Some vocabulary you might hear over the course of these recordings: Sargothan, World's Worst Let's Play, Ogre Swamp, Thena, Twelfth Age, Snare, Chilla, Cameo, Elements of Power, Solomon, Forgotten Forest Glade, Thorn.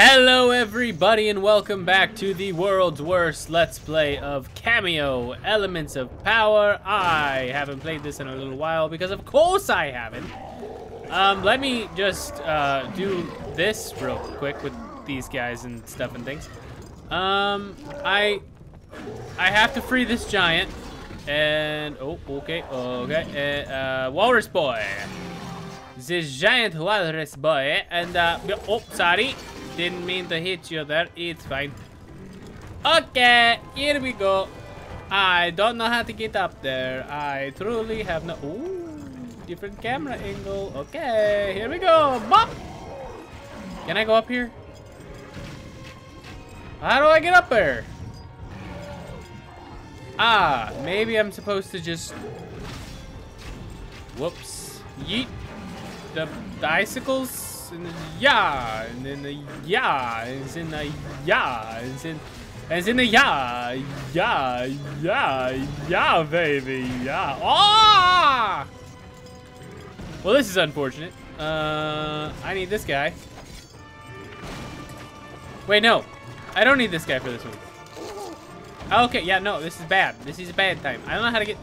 Hello everybody and welcome back to the world's worst Let's Play of Cameo, Elements of Power. I haven't played this in a little while because of course I haven't. Let me just do this real quick with these guys and stuff and things. I have to free this giant and, oh, okay, walrus boy. This giant walrus boy and, oh, sorry. Didn't mean to hit you there, it's fine. Okay, here we go. I don't know how to get up there. I truly have no... Ooh, different camera angle. Okay, here we go. Bop! Can I go up here? How do I get up there? Ah, maybe I'm supposed to just... Whoops. Yeet the icicles. Yeah, baby, yeah. Ah! Well, this is unfortunate. I need this guy. Wait, no, I don't need this guy for this one. Okay, yeah, no, this is bad. This is a bad time. I don't know how to get.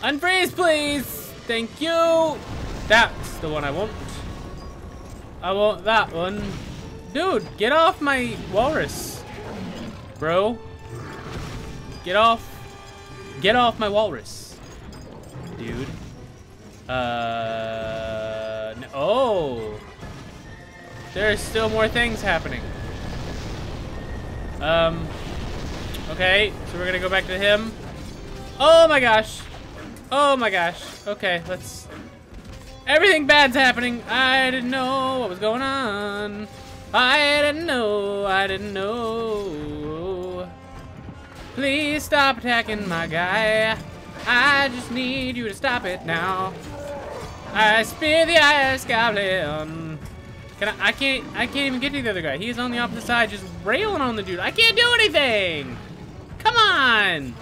Unfreeze, please. Thank you. That's the one I want. I want that one. Dude, get off my walrus. Bro. Get off. Get off my walrus. Dude. No. Oh. There's still more things happening. Okay, so we're gonna go back to him. Oh my gosh. Oh my gosh. Okay, let's... Everything bad's happening. I didn't know what was going on. I didn't know. Please stop attacking my guy. I just need you to stop it now. I spear the ice goblin. I can't even get to the other guy. He's on the opposite side just railing on the dude. I can't do anything. Come on.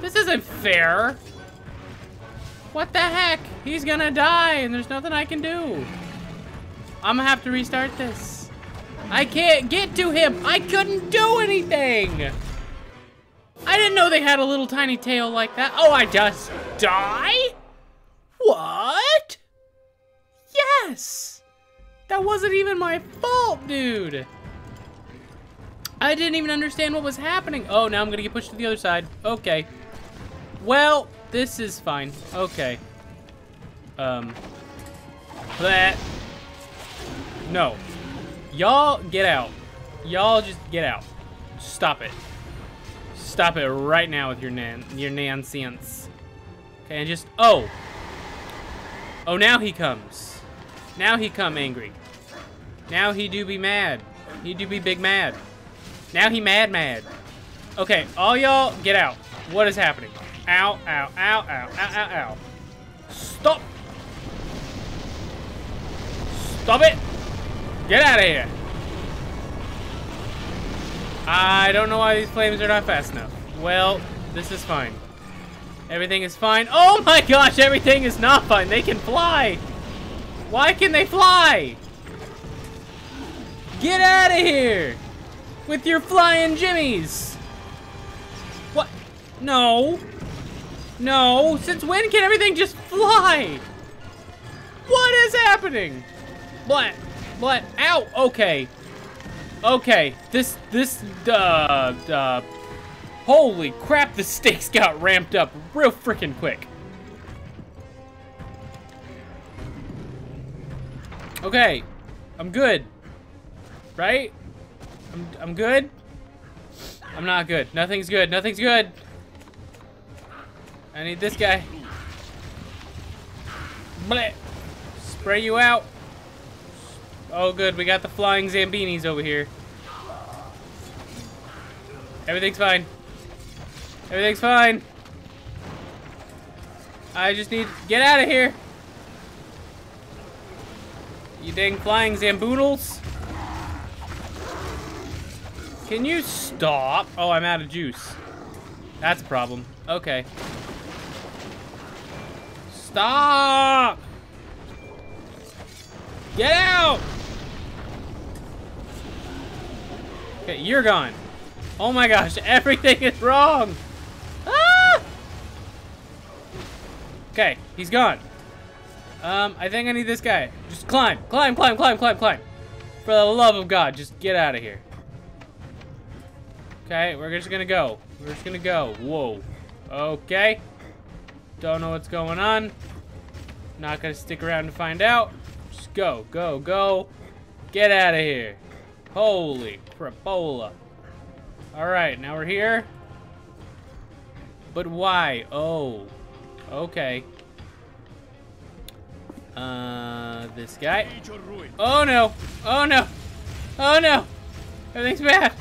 This isn't fair. What the heck? He's gonna die and there's nothing I can do. I'm gonna have to restart this. I can't get to him. I couldn't do anything. I didn't know they had a little tiny tail like that. Oh, I just die? What? Yes. That wasn't even my fault, dude. I didn't even understand what was happening. Oh, now I'm gonna get pushed to the other side. Okay. Well, this is fine. Okay. Bleh. No. Y'all get out. Y'all just get out. Stop it. Stop it right now with your nonsense. Okay, and just, oh. Oh, now he comes. Now he come angry. Now he do be mad. He do be big mad. Now he mad mad. Okay, all y'all get out. What is happening? Ow, ow, ow, ow, ow, ow, ow. Stop. Stop it. Get out of here. I don't know why these flames are not fast enough. Well, this is fine. Everything is fine. Oh my gosh, everything is not fine. They can fly. Why can they fly? Get out of here with your flying jimmies. What? No. No, since when can everything just fly? What is happening? What? Ow, okay. Okay, this, holy crap, the stakes got ramped up real freaking quick. Okay, I'm good. Right? I'm good? I'm not good. Nothing's good, nothing's good. I need this guy. Bleh. Spray you out. Oh, good. We got the flying Zambinis over here. Everything's fine. Everything's fine. I just need... Get out of here. You dang flying Zamboodles. Can you stop? Oh, I'm out of juice. That's a problem. Okay. Stop! Get out! Okay, you're gone. Oh my gosh, everything is wrong. Ah! Okay, he's gone. I think I need this guy. Just climb, climb, climb, climb, climb, climb. For the love of God, just get out of here. Okay, we're just gonna go. We're just gonna go. Whoa. Okay. Don't know what's going on. Not gonna stick around to find out. Just go, go, go. Get out of here. Holy crapola. All right, now we're here. But why? Oh, okay. This guy. Oh no, oh no, oh no. Everything's bad.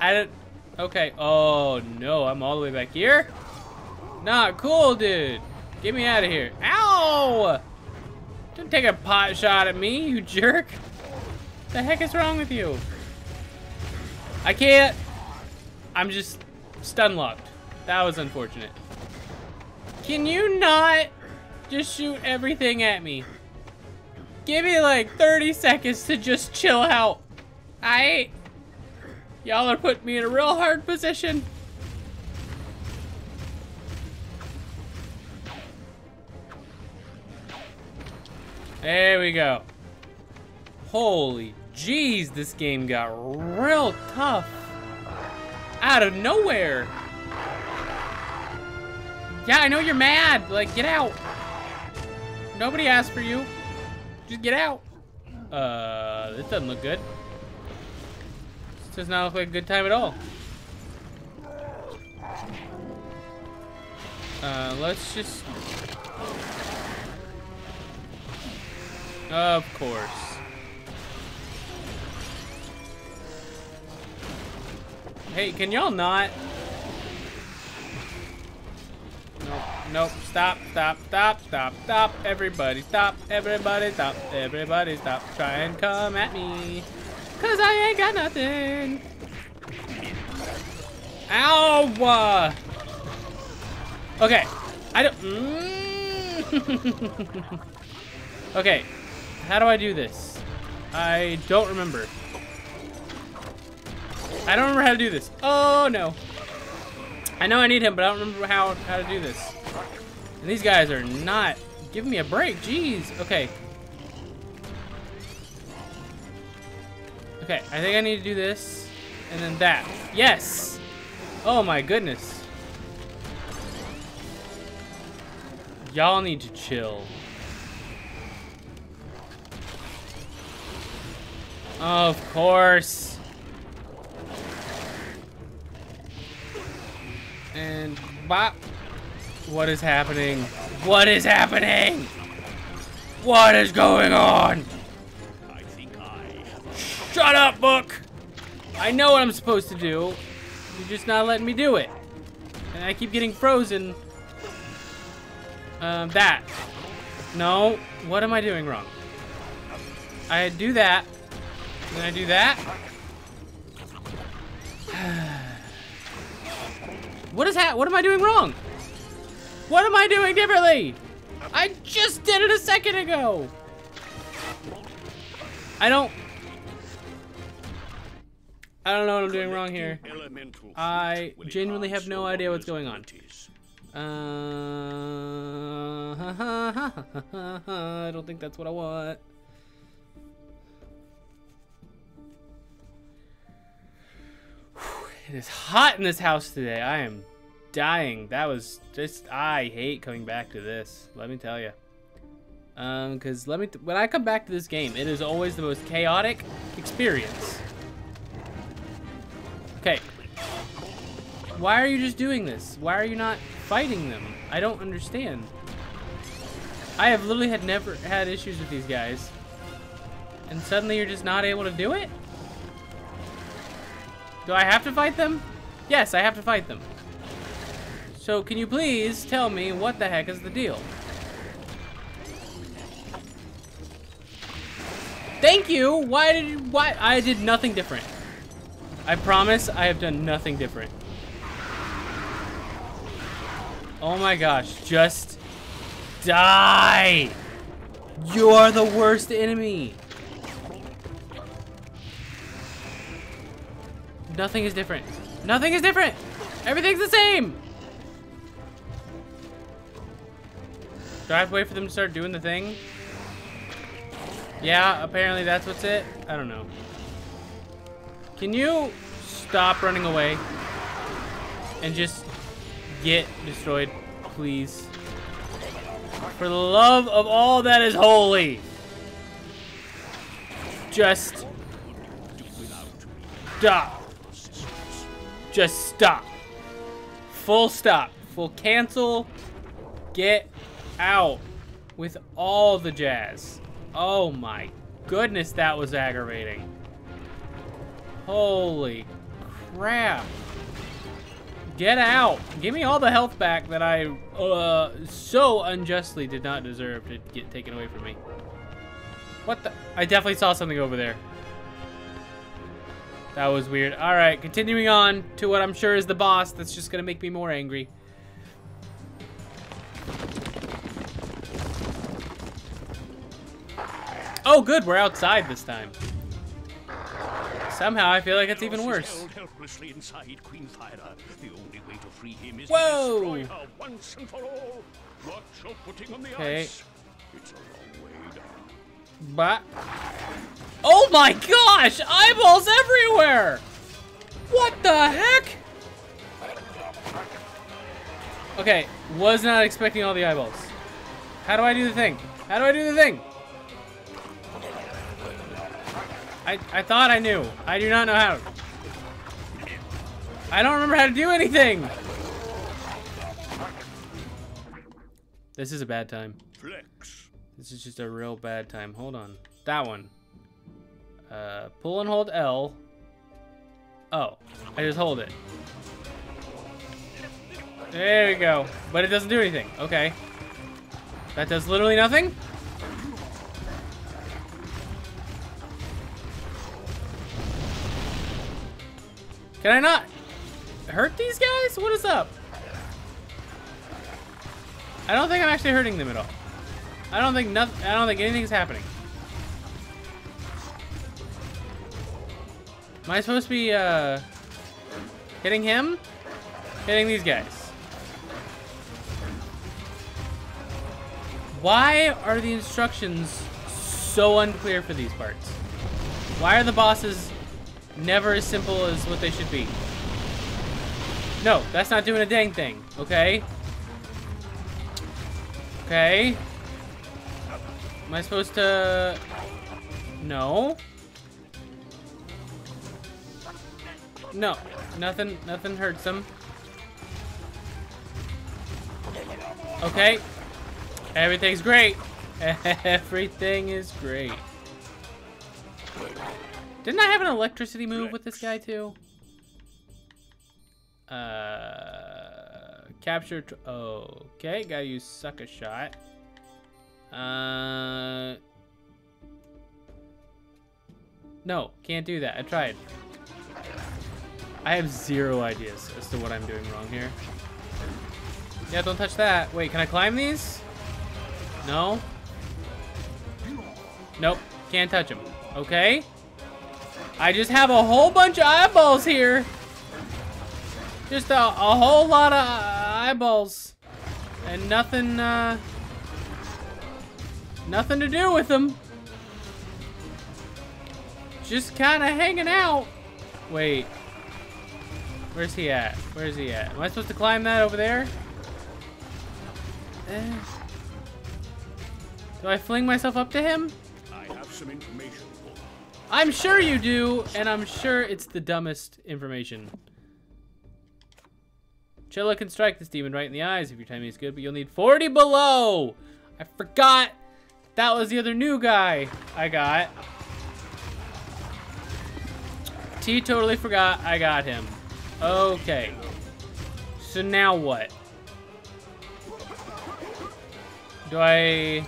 I don't, okay. Oh no, I'm all the way back here? Not cool, dude. Get me out of here. Ow! Don't take a pot shot at me, you jerk. What the heck is wrong with you? I can't. I'm just stun locked. That was unfortunate. Can you not just shoot everything at me? Give me like 30 seconds to just chill out. Y'all are putting me in a real hard position. There we go. Holy jeez, this game got real tough. Out of nowhere. Yeah, I know you're mad. Like, get out. Nobody asked for you. Just get out. This doesn't look good. This does not look like a good time at all. Let's just... Of course. Hey, can y'all not? Nope, nope, stop, stop, stop, stop, stop, everybody, stop, everybody, stop, everybody, stop. Try and come at me, 'cause I ain't got nothing. Ow! Okay, I don't... Okay. How do I do this? I don't remember. I don't remember how to do this. Oh no. I know I need him, but I don't remember how to do this. And these guys are not giving me a break, jeez. Okay. Okay, I think I need to do this and then that. Yes. Oh my goodness. Y'all need to chill. Of course. And bop. What is happening? What is happening? What is going on? Shut up, book. I know what I'm supposed to do. You're just not letting me do it. And I keep getting frozen. That. No. What am I doing wrong? I do that. Then I do that. What am I doing wrong? What am I doing differently? I just did it a second ago. I don't know what I'm doing wrong here. I genuinely have no idea what's going on. I don't think that's what I want. It is hot in this house today. I am dying. That was just, I hate coming back to this. Let me tell you. Cause when I come back to this game, it is always the most chaotic experience. Okay. Why are you just doing this? Why are you not fighting them? I don't understand. I have literally never had issues with these guys. And suddenly you're just not able to do it? Do I have to fight them? Yes, I have to fight them. So can you please tell me what the heck is the deal? Thank you. Why? I did nothing different. I promise I have done nothing different. Oh my gosh, just die. You are the worst enemy. Nothing is different. Nothing is different. Everything's the same. Do I have to wait for them to start doing the thing? Yeah, apparently that's what's it. I don't know. Can you stop running away and just get destroyed, please? For the love of all that is holy. Just stop. Just stop. Full stop. Full cancel. Get out with all the jazz. Oh my goodness, that was aggravating. Holy crap. Get out. Give me all the health back that I so unjustly did not deserve to get taken away from me. What the? I definitely saw something over there. That was weird. All right, continuing on to what I'm sure is the boss that's just gonna make me more angry. Oh, good, we're outside this time. Somehow, I feel like it's even worse. Whoa! Okay. But oh my gosh! Eyeballs everywhere! What the heck? Okay, was not expecting all the eyeballs. How do I do the thing? How do I do the thing? I thought I knew. I do not know how. I don't remember how to do anything. This is a bad time. Flex. This is just a real bad time. Hold on. That one. Pull and hold L. Oh, I just hold it. There we go. But it doesn't do anything. Okay. That does literally nothing. Can I not hurt these guys? What is up? I don't think I'm actually hurting them at all. I don't think nothing. I don't think anything's happening. Am I supposed to be hitting him? Hitting these guys. Why are the instructions so unclear for these parts? Why are the bosses never as simple as what they should be? No, that's not doing a dang thing, okay? Okay. Am I supposed to... No. No, nothing hurts them. Okay. Everything's great. Everything is great. Didn't I have an electricity move with this guy too? Capture. Okay, gotta use sucker shot. No, can't do that. I tried. I have zero ideas as to what I'm doing wrong here. Yeah, don't touch that. Wait, can I climb these? No. Nope. Can't touch them. Okay. I just have a whole bunch of eyeballs here. Just a whole lot of eyeballs. And nothing, nothing to do with them. Just kind of hanging out. Wait. Where's he at? Where's he at? Am I supposed to climb that over there? Do I fling myself up to him? I have some information. I'm sure you do, and I'm sure it's the dumbest information. Chilla can strike this demon right in the eyes if your timing is good, but you'll need 40 below. I forgot that was the other new guy I got. T totally forgot I got him. Okay. So now what? Do I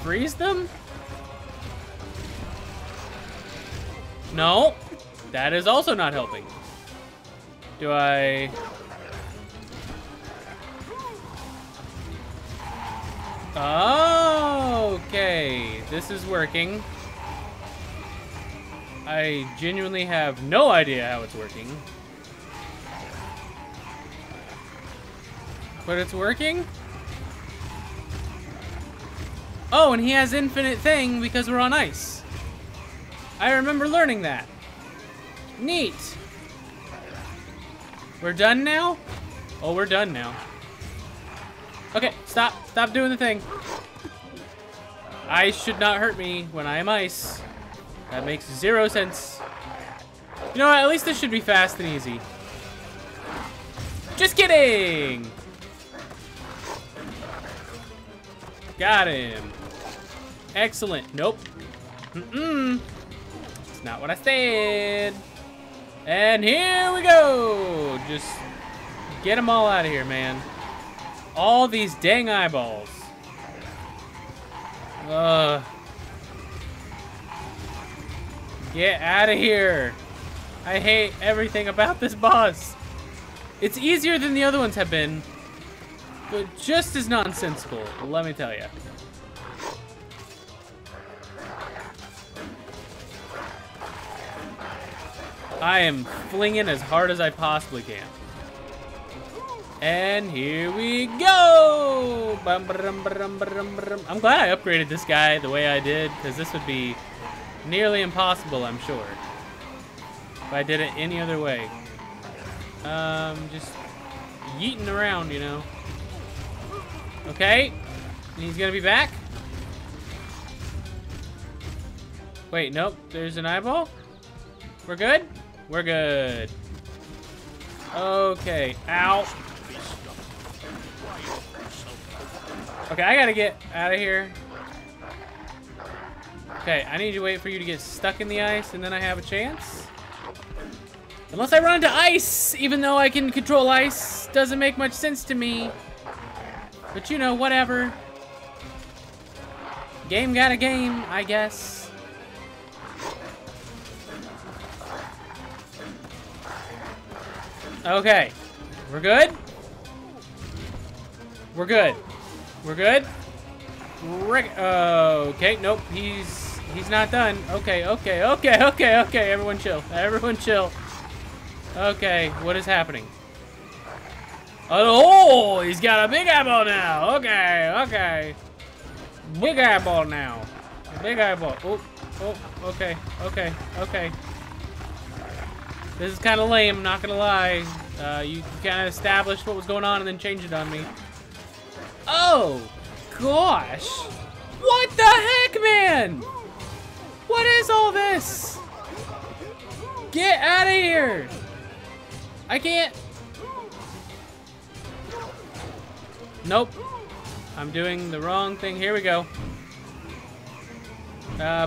freeze them? No, that is also not helping. Do I... Oh, okay. This is working. I genuinely have no idea how it's working. But it's working? Oh, and he has infinite thing because we're on ice. I remember learning that. Neat. We're done now? Oh, we're done now. Okay, stop. Stop doing the thing. Ice should not hurt me when I am ice. That makes 0 sense. You know what? At least this should be fast and easy. Just kidding! Got him. Excellent. Nope. Mm-mm. That's not what I said. And here we go. Just get them all out of here, man. All these dang eyeballs. Get out of here. I hate everything about this boss. It's easier than the other ones have been, but just as nonsensical, let me tell you. I am flinging as hard as I possibly can. And here we go! I'm glad I upgraded this guy the way I did, because this would be nearly impossible, I'm sure, if I did it any other way. Just yeeting around, you know. Okay, he's gonna be back. Wait, nope, there's an eyeball. We're good? We're good. Okay, ow. Okay, I gotta get out of here. Okay, I need to wait for you to get stuck in the ice, and then I have a chance. Unless I run into ice, even though I can control ice. Doesn't make much sense to me. But you know, whatever. Game got a game, I guess. Okay, we're good? We're good. We're good? Okay, nope, he's not done. Okay, everyone chill. Everyone chill. Okay, what is happening? Oh, he's got a big eyeball now. Okay. Big eyeball now. Big eyeball. Oh, okay. This is kind of lame, not gonna lie. You kind of established what was going on and then changed it on me. Oh! Gosh! What the heck, man? What is all this? Get out of here! I can't. Nope. I'm doing the wrong thing. Here we go.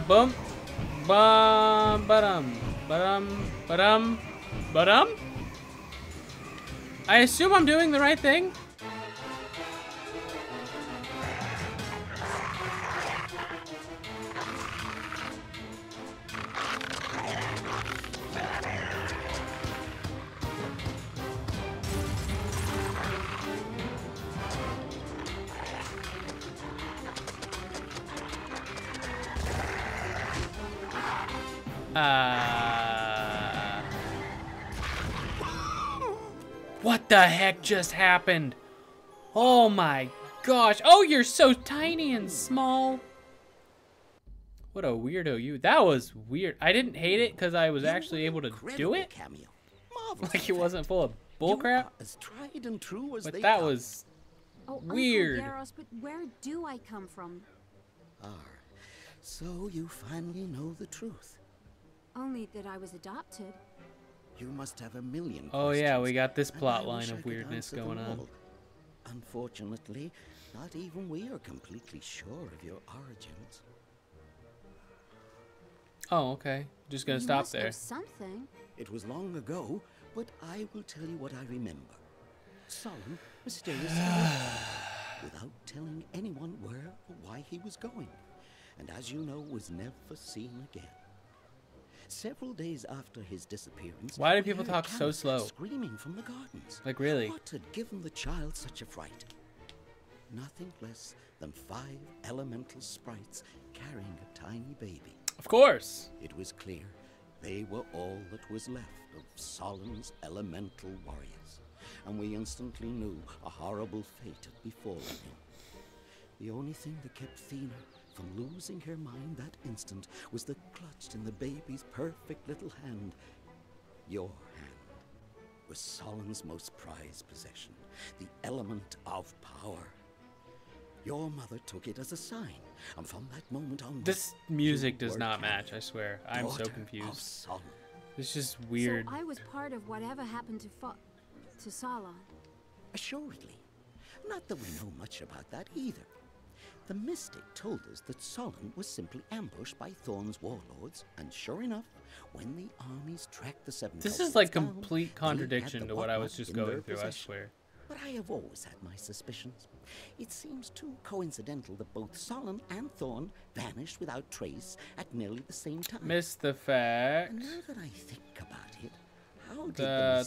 Boom. Bum. Ba-dum. I assume I'm doing the right thing. What the heck just happened? Oh my gosh. Oh, you're so tiny and small. What a weirdo you. That was weird. I didn't hate it because I was actually able to do it. Like it wasn't full of bullcrap. But that was weird. But where do I come from? So you finally know the truth. Only that I was adopted. You must have a million questions. Oh yeah, we got this plot line of weirdness going on. Unfortunately, not even we are completely sure of your origins. Oh, okay. Just gonna stop there. Something. It was long ago, but I will tell you what I remember. Solemn, mysterious, without telling anyone where or why he was going, and as you know, was never seen again. Several days after his disappearance, why do people talk so slow? Screaming from the gardens. Like really? What had given the child such a fright? nothing less than 5 elemental sprites carrying a tiny baby. Of course. It was clear they were all that was left of Solomon's elemental warriors, and we instantly knew a horrible fate had befallen him. The only thing that kept Thena from losing her mind that instant was that clutched in the baby's perfect little hand, your hand, was Solomon's most prized possession, the element of power. Your mother took it as a sign, and from that moment on... This music does not match, I swear. I'm so confused. It's just weird. So I was part of whatever happened to Sala. Assuredly. Not that we know much about that either. The mystic told us that Solomon was simply ambushed by Thorn's warlords, and sure enough, when the armies tracked the seven... This is like complete contradiction to what I was just going through, I swear. But I have always had my suspicions. It seems too coincidental that both Solomon and Thorn vanished without trace at nearly the same time. Missed the fact. And now that I think about it,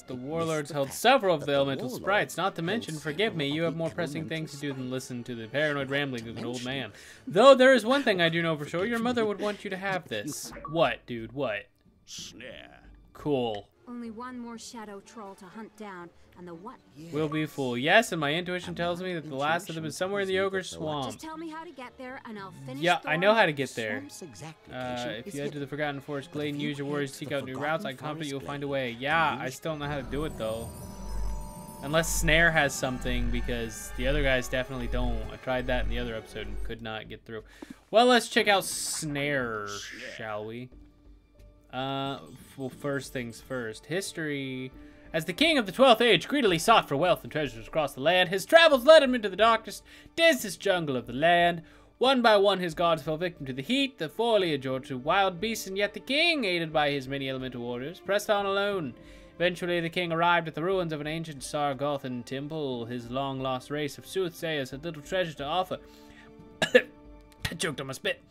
the warlords held several of the elemental sprites, not to mention, forgive me, you have more pressing things to do than listen to the paranoid rambling of an old man. Though there is one thing I do know for sure, your mother would want you to have this. What, dude, what? Snare. Cool. Only one more shadow troll to hunt down, and the what will be full. Yes, and my intuition tells me that the last of them is somewhere in the Ogre Swamp. Just tell me how to get there, and I'll finish. Yeah, I know how to get there. If you head to the Forgotten Forest Glade and use your warriors to seek out new routes, I'm confident you'll find a way. Yeah, I still don't know how to do it though. Unless Snare has something, because the other guys definitely don't. I tried that in the other episode and could not get through. Well, let's check out Snare, shall we? Well, first things first. History. As the king of the 12th Age greedily sought for wealth and treasures across the land, his travels led him into the darkest, densest jungle of the land. One by one, his gods fell victim to the heat, the foliage, or to wild beasts, and yet the king, aided by his many elemental warriors, pressed on alone. Eventually, the king arrived at the ruins of an ancient Sargothan temple. His long-lost race of soothsayers had little treasure to offer. I choked on my spit.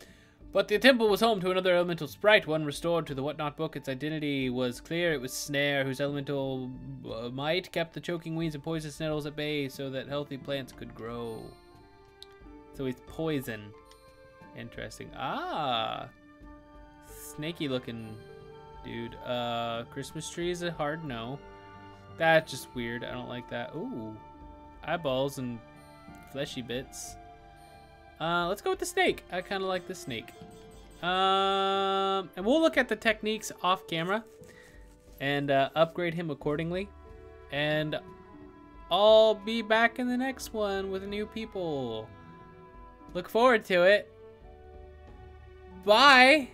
But the temple was home to another elemental sprite, one restored to the whatnot book. Its identity was clear. It was Snare, whose elemental might kept the choking weeds and poisonous nettles at bay so that healthy plants could grow. So it's poison. Interesting. Ah. Snaky looking dude. Christmas tree is a hard no. That's just weird. I don't like that. Ooh. Eyeballs and fleshy bits. Let's go with the snake. I kind of like the snake. And we'll look at the techniques off camera and upgrade him accordingly. And I'll be back in the next one with new people. Look forward to it. Bye.